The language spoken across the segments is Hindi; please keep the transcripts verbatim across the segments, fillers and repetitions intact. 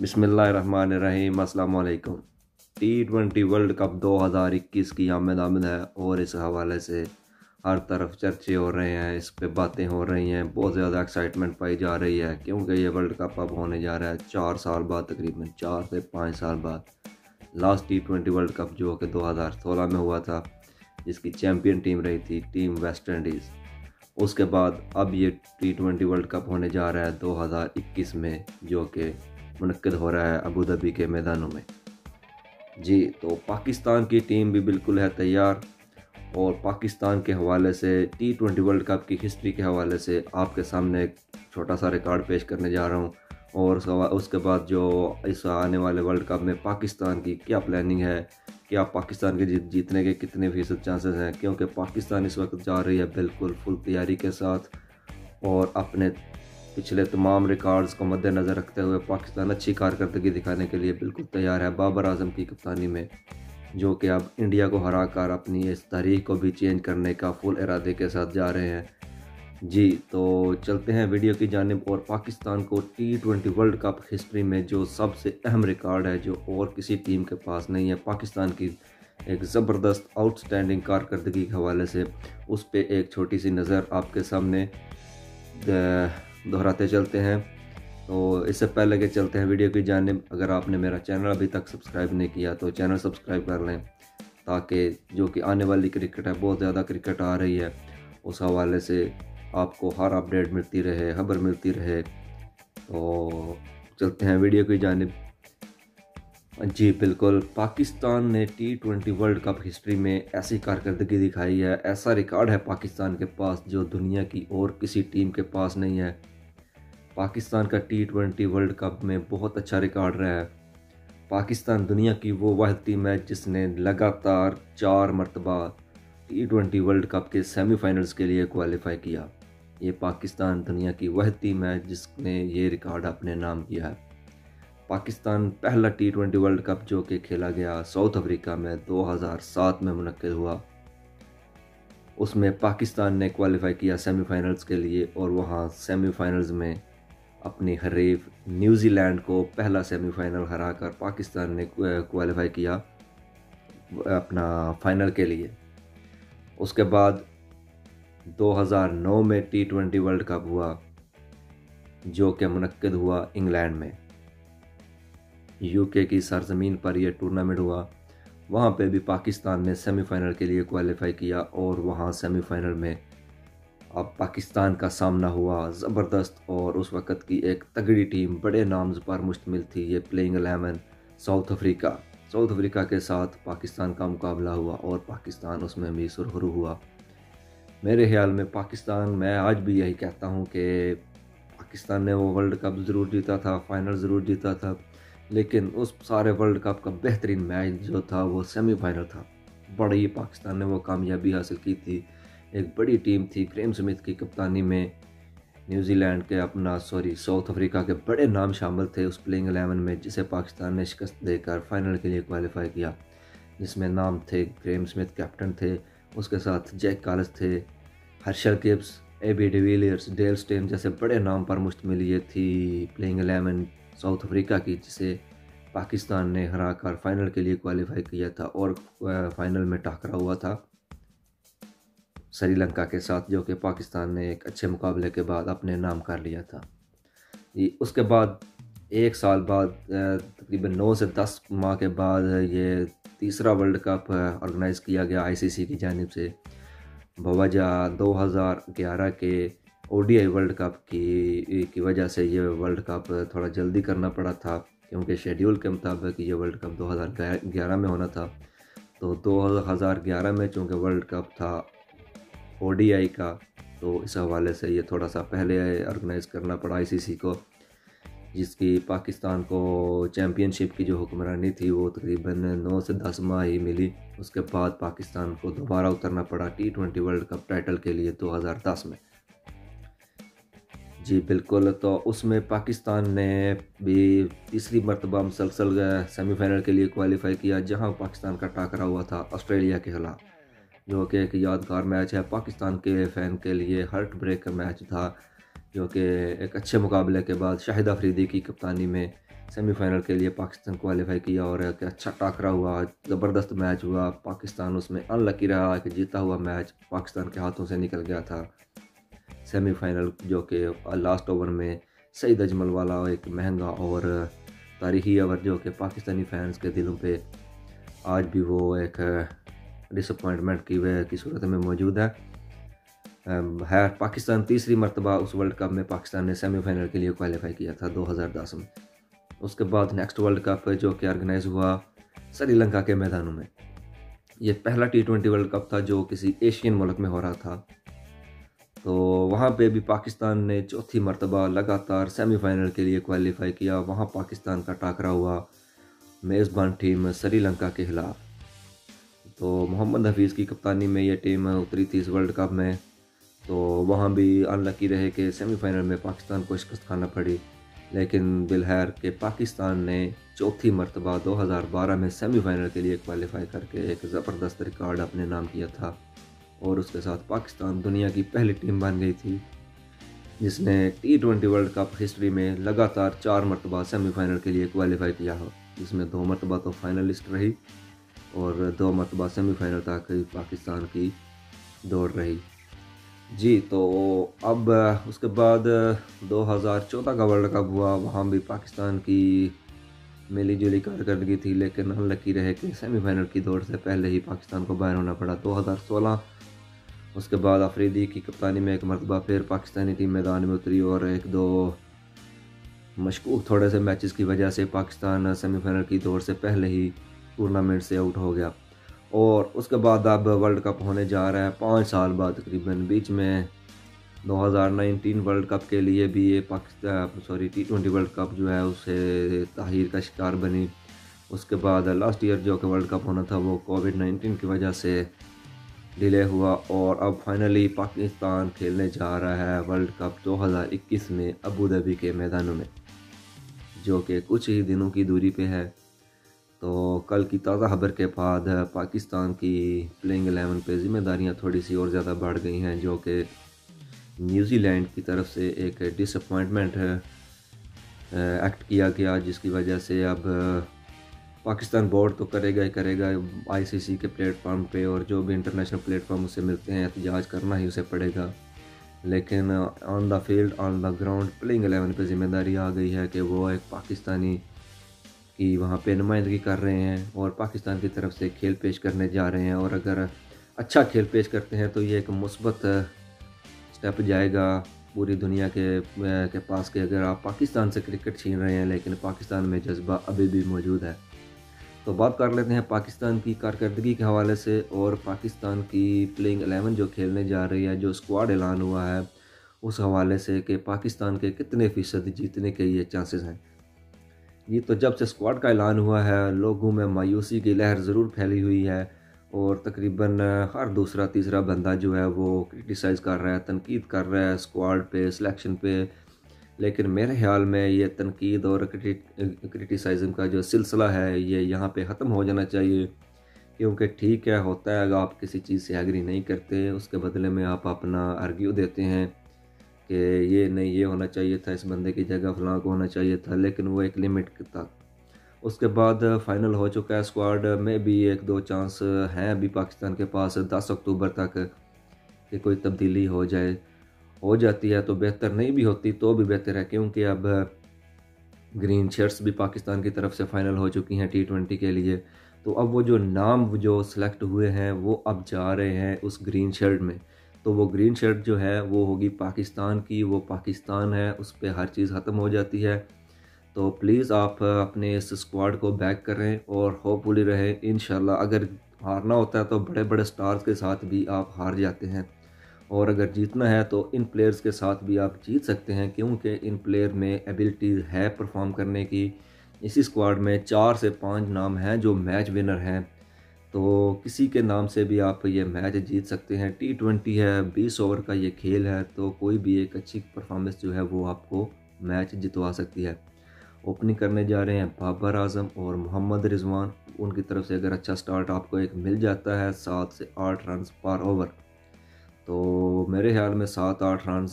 बिस्मिल्लाहिर्रहमानिर्रहीम अस्सलाम वालेकुम। टी ट्वेंटी वर्ल्ड कप दो हज़ार इक्कीस की आमद आमद है और इस हवाले से हर तरफ चर्चे हो रहे हैं, इस पे बातें हो रही हैं, बहुत ज़्यादा एक्साइटमेंट पाई जा रही है क्योंकि ये वर्ल्ड कप अब होने जा रहा है चार साल बाद, तकरीबन चार से पाँच साल बाद। Last T twenty world cup जो कि दो हज़ार सोलह में हुआ था, जिसकी चैम्पियन टीम रही थी टीम वेस्ट इंडीज़। उसके बाद अब ये टी ट्वेंटी वर्ल्ड कप होने जा रहा है दो हज़ार इक्कीस में, जो कि मुनक्किद हो रहा है अबू धाबी के मैदानों में। जी, तो पाकिस्तान की टीम भी बिल्कुल है तैयार और पाकिस्तान के हवाले से टी ट्वेंटी वर्ल्ड कप की हिस्ट्री के हवाले से आपके सामने एक छोटा सा रिकॉर्ड पेश करने जा रहा हूँ और उसके बाद जो इस आने वाले वर्ल्ड कप में पाकिस्तान की क्या प्लानिंग है, क्या पाकिस्तान के जीत जीतने के कितने फीसद चांसेस हैं, क्योंकि पाकिस्तान इस वक्त जा रही है बिल्कुल फुल तैयारी के साथ और अपने पिछले तमाम रिकॉर्ड्स को मद्देनज़र रखते हुए पाकिस्तान अच्छी कारकर्दगी दिखाने के लिए बिल्कुल तैयार है बाबर आजम की कप्तानी में, जो कि अब इंडिया को हरा कर अपनी इस तारीख को भी चेंज करने का फुल इरादे के साथ जा रहे हैं। जी, तो चलते हैं वीडियो की जानिब और पाकिस्तान को T twenty world cup history में जो सबसे अहम रिकॉर्ड है, जो और किसी टीम के पास नहीं है, पाकिस्तान की एक ज़बरदस्त आउटस्टैंडिंग कारकर्दगी के हवाले से उस पर एक छोटी सी नज़र आपके सामने दोहराते चलते हैं। तो इससे पहले कि चलते हैं वीडियो की जानिब, अगर आपने मेरा चैनल अभी तक सब्सक्राइब नहीं किया तो चैनल सब्सक्राइब कर लें, ताकि जो कि आने वाली क्रिकेट है, बहुत ज़्यादा क्रिकेट आ रही है, उस हवाले से आपको हर अपडेट मिलती रहे, खबर मिलती रहे। तो चलते हैं वीडियो की जानिब। जी बिल्कुल, पाकिस्तान ने T twenty world cup history में ऐसी कारकर्दगी दिखाई है, ऐसा रिकॉर्ड है पाकिस्तान के पास जो दुनिया की और किसी टीम के पास नहीं है। पाकिस्तान का टी ट्वेंटी वर्ल्ड कप में बहुत अच्छा रिकॉर्ड रहा है। पाकिस्तान दुनिया की वो वाहिद टीम है जिसने लगातार चार मरतबा टी ट्वेंटी वर्ल्ड कप के सेमीफाइनल्स के लिए क्वालिफाई किया। ये पाकिस्तान दुनिया की वाहिद टीम है जिसने ये रिकॉर्ड अपने नाम किया है। पाकिस्तान पहला टी ट्वेंटी वर्ल्ड कप जो कि खेला गया साउथ अफ्रीका में दो हज़ार सात में मुनक्किद हुआ, उसमें पाकिस्तान ने क्वालिफाई किया सेमीफाइनल्स के लिए और वहाँ सेमीफाइनल्स में अपनी हरीफ न्यूजीलैंड को पहला सेमीफाइनल हराकर पाकिस्तान ने क्वालिफाई किया अपना फाइनल के लिए। उसके बाद दो हज़ार नौ में टी ट्वेंटी वर्ल्ड कप हुआ जो कि मुनक्किद हुआ इंग्लैंड में, यूके की सरजमीन पर यह टूर्नामेंट हुआ। वहाँ पे भी पाकिस्तान ने सेमीफाइनल के लिए क्वालिफाई किया और वहाँ सेमीफाइनल में अब पाकिस्तान का सामना हुआ ज़बरदस्त और उस वक़्त की एक तगड़ी टीम, बड़े नाम्स पर मुश्तमिल थी ये playing eleven South Africa. South Africa के साथ पाकिस्तान का मुकाबला हुआ और पाकिस्तान उसमें भी सुरखरू हुआ। मेरे ख्याल में पाकिस्तान, मैं आज भी यही कहता हूँ कि पाकिस्तान ने वो वर्ल्ड कप ज़रूर जीता था, फाइनल ज़रूर जीता था, लेकिन उस सारे वर्ल्ड कप का बेहतरीन मैच जो था वो सेमीफाइनल था। बड़ी पाकिस्तान ने वो कामयाबी हासिल की थी, एक बड़ी टीम थी ग्रेम स्मिथ की कप्तानी में, न्यूजीलैंड के अपना सॉरी साउथ अफ्रीका के बड़े नाम शामिल थे उस प्लेइंग इलेवन में, जिसे पाकिस्तान ने शिकस्त देकर फाइनल के लिए क्वालिफाई किया, जिसमें नाम थे ग्रेम स्मिथ कैप्टन थे, उसके साथ जैक कॉलिस थे, Herschelle Gibbs, AB de Villiers, Dale Steyn जैसे बड़े नाम पर मुश्तमिल ये थी प्लेइंग इलेवन साउथ अफ्रीका की, जिसे पाकिस्तान ने हराकर फाइनल के लिए क्वालिफाई किया था और फाइनल में टकरा हुआ था श्रीलंका के साथ, जो कि पाकिस्तान ने एक अच्छे मुकाबले के बाद अपने नाम कर लिया था। उसके बाद एक साल बाद, तकरीबन नौ से दस माह के बाद, ये तीसरा वर्ल्ड कप ऑर्गेनाइज़ किया गया आईसीसी की जानिब से बवजह दो हज़ार ग्यारह के ओडीआई वर्ल्ड कप की की वजह से। ये वर्ल्ड कप थोड़ा जल्दी करना पड़ा था क्योंकि शेड्यूल के मुताबिक ये वर्ल्ड कप दो हज़ार ग्यारह में होना था, तो दो हज़ार ग्यारह में चूँकि वर्ल्ड कप था ओडीआई का, तो इस हवाले से ये थोड़ा सा पहले ऑर्गेनाइज़ करना पड़ा आईसीसी को, जिसकी पाकिस्तान को चैम्पियनशिप की जो हुक्मरानी थी वो तकरीबन नौ से दस माह ही मिली। उसके बाद पाकिस्तान को दोबारा उतरना पड़ा T twenty world cup title के लिए दो हज़ार दस में। जी बिल्कुल, तो उसमें पाकिस्तान ने भी तीसरी मरतबा मुसलसल सेमीफाइनल के लिए क्वालिफाई किया, जहां पाकिस्तान का टकरा हुआ था ऑस्ट्रेलिया के खिलाफ, जो कि एक यादगार मैच है पाकिस्तान के फ़ैन के लिए, हार्ट ब्रेक का मैच था, जो कि एक अच्छे मुकाबले के बाद शाहिद अफरीदी की कप्तानी में सेमीफाइनल के लिए पाकिस्तान क्वालिफाई किया और एक अच्छा टाकरा हुआ, ज़बरदस्त मैच हुआ। पाकिस्तान उसमें अनलकी रहा कि जीता हुआ मैच पाकिस्तान के हाथों से निकल गया था। सेमीफाइनल जो कि लास्ट ओवर में सईद अजमल वाला एक महंगा और तारीखी ओवर जो कि पाकिस्तानी फैंस के दिलों पे आज भी वो एक डिसअपॉइंटमेंट की वजह की सूरत में मौजूद है है पाकिस्तान तीसरी मरतबा उस वर्ल्ड कप में पाकिस्तान ने सेमीफाइनल के लिए क्वालिफाई किया था दो हज़ार दस में। उसके बाद नेक्स्ट वर्ल्ड कप जो कि ऑर्गेनाइज हुआ श्रीलंका के मैदानों में, ये पहला टी ट्वेंटी वर्ल्ड कप था जो किसी एशियन मुल्क में हो रहा था। तो वहाँ पे भी पाकिस्तान ने चौथी मरतबा लगातार सेमीफाइनल के लिए क्वालिफाई किया। वहाँ पाकिस्तान का टाकरा हुआ मेज़बान टीम श्रीलंका के खिलाफ। तो मोहम्मद हफीज़ की कप्तानी में ये टीम उतरी थी इस वर्ल्ड कप में। तो वहाँ भी अनलकी रहे कि सेमीफाइनल में पाकिस्तान को शिकस्त खाना पड़ी, लेकिन बिलहैर के पाकिस्तान ने चौथी मरतबा दो हज़ार बारह में सेमीफाइनल के लिए क्वालिफाई करके एक ज़बरदस्त रिकॉर्ड अपने नाम किया था और उसके साथ पाकिस्तान दुनिया की पहली टीम बन गई थी जिसने T twenty world cup history में लगातार चार मरतबा सेमीफाइनल के लिए क्वालिफाई किया हो, जिसमें दो मरतबा तो फाइनलिस्ट रही और दो मरतबा सेमीफाइनल तक पाकिस्तान की दौड़ रही जी। तो अब उसके बाद दो हज़ार चौदह का वर्ल्ड कप हुआ, वहाँ भी पाकिस्तान की मिली जुली कारकर्दगी थी, लेकिन अनलकी रहे कि सेमीफाइनल की दौड़ से पहले ही पाकिस्तान को बाहर होना पड़ा। दो हज़ार सोलह उसके बाद अफरीदी की कप्तानी में एक मरतबा फिर पाकिस्तानी टीम मैदान में उतरी और एक दो मशकूक थोड़े से मैचेस की वजह से पाकिस्तान सेमीफाइनल की दौड़ से पहले ही टूर्नामेंट से आउट हो गया। और उसके बाद अब वर्ल्ड कप होने जा रहा है पाँच साल बाद तकरीबन। बीच में दो हज़ार उन्नीस वर्ल्ड कप के लिए भी ये Pakistan sorry T twenty world cup जो है उसे ताहीर का शिकार बनी। उसके बाद लास्ट ईयर जो कि वर्ल्ड कप होना था वो कोविड नाइन्टीन की वजह से डिले हुआ और अब फाइनली पाकिस्तान खेलने जा रहा है वर्ल्ड कप दो हज़ार इक्कीस में अबू धाबी के मैदानों में, जो कि कुछ ही दिनों की दूरी पे है। तो कल की ताज़ा खबर के बाद पाकिस्तान की प्लेइंग एलेवन पे जिम्मेदारियां थोड़ी सी और ज़्यादा बढ़ गई हैं, जो कि न्यूजीलैंड की तरफ से एक डिसअपॉइंटमेंट एक्ट किया गया, जिसकी वजह से अब पाकिस्तान बोर्ड तो करेगा ही करेगा आईसीसी के प्लेटफार्म पे, और जो भी इंटरनेशनल प्लेटफार्म उसे मिलते हैं एहतजाज करना ही उसे पड़ेगा। लेकिन on the field on the ground playing eleven पर जिम्मेदारी आ गई है कि वो एक पाकिस्तानी कि वहाँ पे नुमाइंदगी कर रहे हैं और पाकिस्तान की तरफ से खेल पेश करने जा रहे हैं, और अगर अच्छा खेल पेश करते हैं तो ये एक मुस्बत स्टेप जाएगा पूरी दुनिया के के पास कि अगर आप पाकिस्तान से क्रिकेट छीन रहे हैं लेकिन पाकिस्तान में जज्बा अभी भी मौजूद है। तो बात कर लेते हैं पाकिस्तान की कारकर्दगी के हवाले से और पाकिस्तान की प्लेइंग एलेवन जो खेलने जा रही है, जो स्क्वाड ऐलान हुआ है उस हवाले से कि पाकिस्तान के कितने फ़ीसद जीतने के ये चांसेस हैं। ये तो जब से स्क्वाड का ऐलान हुआ है लोगों में मायूसी की लहर ज़रूर फैली हुई है और तकरीबन हर दूसरा तीसरा बंदा जो है वो क्रिटिसाइज़ कर रहा है, तनकीद कर रहा है स्क्वाड पे, सिलेक्शन पे। लेकिन मेरे ख्याल में ये तनकीद और क्रिटिसाइज़म का जो सिलसिला है ये यहाँ पे ख़त्म हो जाना चाहिए, क्योंकि ठीक है होता है अगर आप किसी चीज़ से एग्री नहीं करते उसके बदले में आप अपना आर्ग्यू देते हैं कि ये नहीं ये होना चाहिए था, इस बंदे की जगह फलां को होना चाहिए था, लेकिन वो एक लिमिट तक। उसके बाद फ़ाइनल हो चुका है, स्क्वाड में भी एक दो चांस हैं अभी पाकिस्तान के पास दस अक्टूबर तक कि कोई तब्दीली हो जाए, हो जाती है तो बेहतर, नहीं भी होती तो भी बेहतर है, क्योंकि अब ग्रीन शर्ट्स भी पाकिस्तान की तरफ से फ़ाइनल हो चुकी हैं टी ट्वेंटी के लिए। तो अब वो जो नाम जो सिलेक्ट हुए हैं वो अब जा रहे हैं उस ग्रीन शर्ट में, तो वो ग्रीन शर्ट जो है वो होगी पाकिस्तान की, वो पाकिस्तान है, उस पर हर चीज़ ख़त्म हो जाती है। तो प्लीज़ आप अपने इस स्क्वाड को बैक करें और होपफुली रहे। इंशाल्लाह अगर हारना होता है तो बड़े बड़े स्टार्स के साथ भी आप हार जाते हैं, और अगर जीतना है तो इन प्लेयर्स के साथ भी आप जीत सकते हैं, क्योंकि इन प्लेयर में एबिलिटीज़ है परफॉर्म करने की। इसी स्क्वाड में चार से पाँच नाम हैं जो मैच विनर हैं, तो किसी के नाम से भी आप ये मैच जीत सकते हैं। टी ट्वेंटी है, बीस ओवर का ये खेल है, तो कोई भी एक अच्छी परफॉर्मेंस जो है वो आपको मैच जितवा सकती है। ओपनिंग करने जा रहे हैं बाबर आजम और मोहम्मद रिजवान, उनकी तरफ से अगर अच्छा स्टार्ट आपको एक मिल जाता है सात से आठ रन पर ओवर, तो मेरे ख्याल में सात आठ रन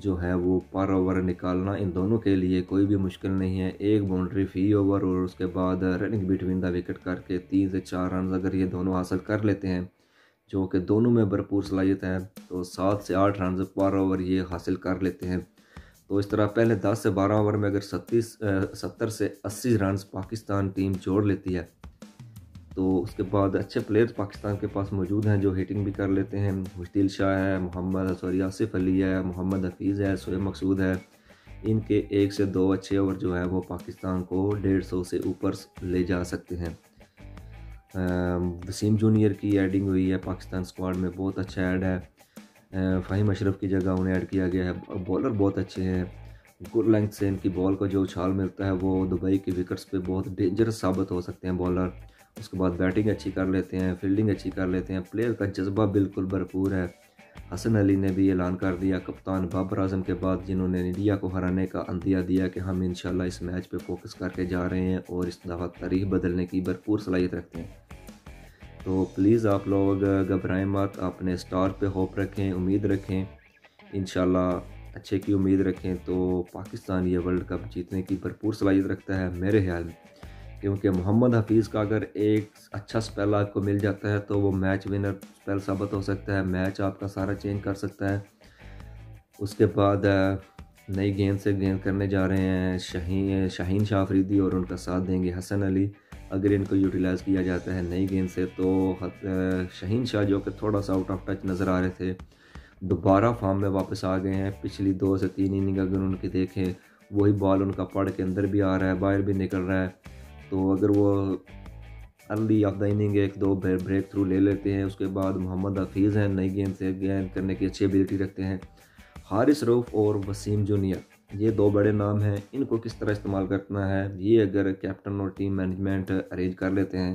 जो है वो पर ओवर निकालना इन दोनों के लिए कोई भी मुश्किल नहीं है। एक बाउंड्री फी ओवर और उसके बाद रनिंग बिटवीन द विकेट करके तीन से चार रन अगर ये दोनों हासिल कर लेते हैं, जो कि दोनों में भरपूर सलाहियत है, तो सात से आठ रन पर ओवर ये हासिल कर लेते हैं। तो इस तरह पहले दस से बारह ओवर में अगर सत्तीस सत्तर से अस्सी रन पाकिस्तान टीम जोड़ लेती है, तो उसके बाद अच्छे प्लेयर्स पाकिस्तान के पास मौजूद हैं जो हिटिंग भी कर लेते हैं। खुशदिल शाह है, मोहम्मद सॉरी आसिफ अली है, मोहम्मद हफीज़ है, शोएब मकसूद है। इनके एक से दो अच्छे ओवर जो है वो पाकिस्तान को डेढ़ सौ से ऊपर ले जा सकते हैं। वसीम जूनियर की एडिंग हुई है पाकिस्तान स्क्वाड में, बहुत अच्छा ऐड है। फ़हीम अशरफ की जगह उन्हें ऐड किया गया है। बॉलर बहुत अच्छे हैं, गुड लेंथ से इनकी बॉल को जो उछाल मिलता है वो दुबई के विकेट्स पे बहुत डेंजरस साबित हो सकते हैं बॉलर। उसके बाद बैटिंग अच्छी कर लेते हैं, फील्डिंग अच्छी कर लेते हैं, प्लेयर का जज्बा बिल्कुल भरपूर है। हसन अली ने भी ऐलान कर दिया, कप्तान बाबर आजम के बाद, जिन्होंने इंडिया को हराने का अंदिया दिया कि हम इंशाल्लाह इस मैच पे फोकस करके जा रहे हैं और इस दफ़ा तारीख बदलने की भरपूर सलाहियत रखते हैं। तो प्लीज़ आप लोग घबराएं मत, अपने स्टार पे होप रखें, उम्मीद रखें, इंशाल्लाह अच्छे की उम्मीद रखें। तो पाकिस्तान ये वर्ल्ड कप जीतने की भरपूर सलाहियत रखता है मेरे ख्याल में, क्योंकि मोहम्मद हफीज़ का अगर एक अच्छा स्पेल आपको मिल जाता है तो वो मैच विनर स्पेल साबित हो सकता है, मैच आपका सारा चेंज कर सकता है। उसके बाद नई गेंद से गेंद करने जा रहे हैं शाहीन शाहीन शाह अफरीदी और उनका साथ देंगे हसन अली। अगर इनको यूटिलाइज़ किया जाता है नई गेंद से तो शाहीन शाह जो कि थोड़ा सा आउट ऑफ टच नज़र आ रहे थे, दोबारा फॉर्म में वापस आ गए हैं। पिछली दो से तीन इनिंग अगर उनकी देखें, वही बॉल उनका पड़ के अंदर भी आ रहा है, बाहर भी निकल रहा है। तो अगर वो अर्ली ऑफ द इनिंग एक दो ब्रेक थ्रू ले लेते हैं, उसके बाद मोहम्मद हफीज़ हैं, नई गेंद से गेंद करने की अच्छी एबिलिटी रखते हैं। हारिस रऊफ और वसीम जूनियर, ये दो बड़े नाम हैं, इनको किस तरह इस्तेमाल करना है ये अगर कैप्टन और टीम मैनेजमेंट अरेंज कर लेते हैं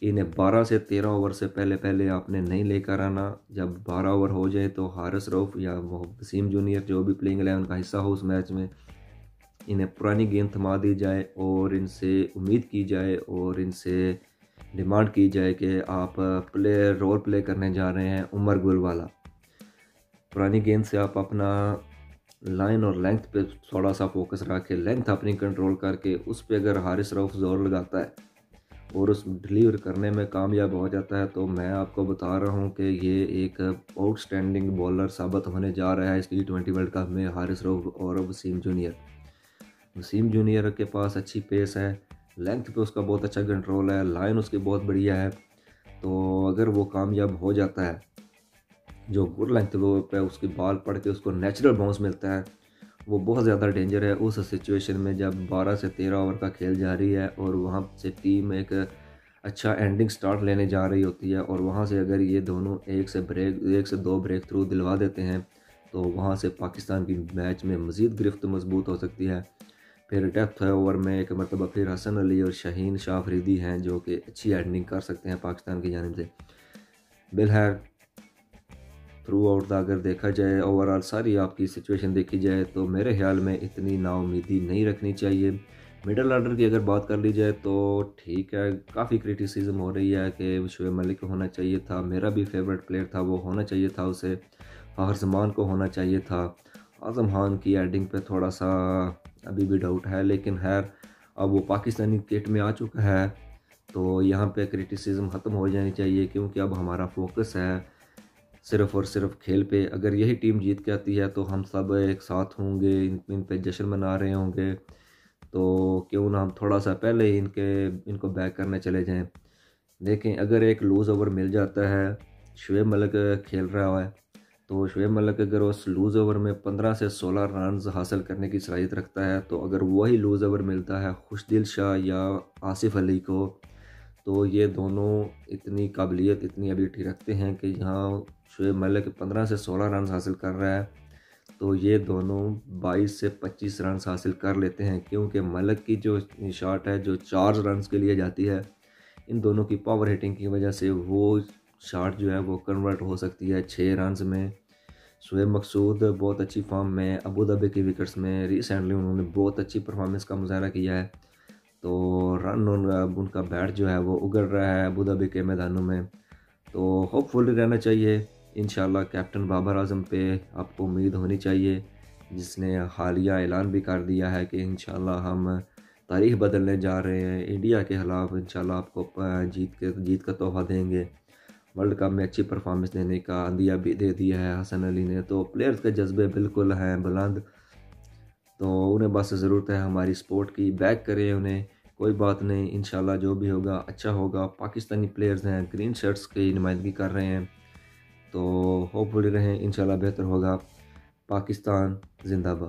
कि इन्हें बारह से तेरह ओवर से पहले पहले आपने नहीं लेकर आना। जब बारह ओवर हो जाए तो हारिस रऊफ या वसीम जूनियर जो भी प्लेइंग लाइन उनका हिस्सा हो उस मैच में, इन्हें पुरानी गेंद थमा दी जाए और इनसे उम्मीद की जाए और इनसे डिमांड की जाए कि आप प्ले रोल प्ले करने जा रहे हैं उमर गुल वाला। पुरानी गेंद से आप अपना लाइन और लेंथ पे थोड़ा सा फोकस रख के लेंथ अपनी कंट्रोल करके उस पे अगर हारिस रऊफ जोर लगाता है और उस डिलीवर करने में कामयाब हो जाता है तो मैं आपको बता रहा हूँ कि ये एक आउटस्टैंडिंग बॉलर साबित होने जा रहा है इस टी ट्वेंटी वर्ल्ड कप में, हारिस रऊफ और वसीम जूनियर। वसीम जूनियर के पास अच्छी पेस है, लेंथ पे उसका बहुत अच्छा कंट्रोल है, लाइन उसकी बहुत बढ़िया है। तो अगर वो कामयाब हो जाता है, जो गुड लेंथ पे उसकी बॉल पड़ के उसको नेचुरल बाउंस मिलता है, वो बहुत ज़्यादा डेंजर है उस सिचुएशन में जब बारह से तेरह ओवर का खेल जारी है और वहाँ से टीम एक अच्छा एंडिंग स्टार्ट लेने जा रही होती है। और वहाँ से अगर ये दोनों एक से ब्रेक एक से दो ब्रेक थ्रू दिलवा देते हैं तो वहाँ से पाकिस्तान की मैच में मज़ीद गिरफ्त मजबूत हो सकती है। फिर डेप्थ ओवर में एक मरतबा फिर हसन अली और शाहीन शाह अफरीदी हैं जो कि अच्छी एडिंग कर सकते हैं पाकिस्तान की जानिब से। बिलहर थ्रू आउट अगर देखा जाए, ओवरऑल सारी आपकी सिचुएशन देखी जाए तो मेरे ख्याल में इतनी नाउमीदी नहीं रखनी चाहिए। मिडल ऑर्डर की अगर बात कर ली जाए तो ठीक है, काफ़ी क्रिटिसिज्म हो रही है कि शोएब मलिक को होना चाहिए था, मेरा भी फेवरेट प्लेयर था वो होना चाहिए था उसे, फखर जमान को होना चाहिए था। आज़म खान की एडिंग पे थोड़ा सा अभी भी डाउट है, लेकिन खैर अब वो पाकिस्तानी किट में आ चुका है तो यहाँ पे क्रिटिसिज्म ख़त्म हो जानी चाहिए, क्योंकि अब हमारा फोकस है सिर्फ़ और सिर्फ खेल पे। अगर यही टीम जीत के आती है तो हम सब एक साथ होंगे, इन इन पे जश्न मना रहे होंगे, तो क्यों ना हम थोड़ा सा पहले ही इनके इनको बैक करने चले जाएं। देखें, अगर एक लूज़ ओवर मिल जाता है, शोएब मलिक खेल रहा है तो शोएब मलिक अगर उस लूज़ ओवर में पंद्रह से सोलह रन हासिल करने की सलाहियत रखता है, तो अगर वही लूज़ ओवर मिलता है खुशदिल शाह या आसिफ अली को, तो ये दोनों इतनी काबिलियत इतनी एबिलिटी रखते हैं कि यहाँ शोएब मलिक पंद्रह से सोलह रन हासिल कर रहा है तो ये दोनों बाईस से पच्चीस रन हासिल कर लेते हैं, क्योंकि मलिक की जो शॉट है जो चार रन के लिए जाती है, इन दोनों की पावर हिटिंग की वजह से वो शॉट जो है वो कन्वर्ट हो सकती है छः रन्स में। शोएब मकसूद बहुत अच्छी फॉर्म में, अबू धाबी के विकेट्स में रिसेंटली उन्होंने बहुत अच्छी परफॉर्मेंस का मुजाहरा किया है, तो रन उनका बैट जो है वो उगड़ रहा है अबू धाबी के मैदानों में, तो होपफुली रहना चाहिए। इंशाल्लाह कैप्टन बाबर आजम पे आपको उम्मीद होनी चाहिए जिसने हालिया ऐलान भी कर दिया है कि इंशाल्लाह हम तारीख बदलने जा रहे हैं, इंडिया के खिलाफ इंशाल्लाह आपको जीत के जीत का तोहफा देंगे। वर्ल्ड कप में अच्छी परफॉर्मेंस देने का अंदिया भी दे दिया है हसन अली ने। तो प्लेयर्स के जज्बे बिल्कुल हैं बुलंद, तो उन्हें बस ज़रूरत है हमारी सपोर्ट की, बैक करें उन्हें, कोई बात नहीं, इंशाल्लाह जो भी होगा अच्छा होगा। पाकिस्तानी प्लेयर्स हैं, ग्रीन शर्ट्स की नुमाइंदगी कर रहे हैं, तो होपफुली रहें, इंशाल्लाह बेहतर होगा। पाकिस्तान जिंदाबाद।